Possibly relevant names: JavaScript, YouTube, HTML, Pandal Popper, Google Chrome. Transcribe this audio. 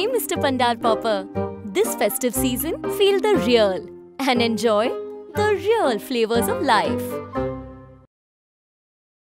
Hey, Mr. Pandal Popper. This festive season, feel the real and enjoy the real flavors of life.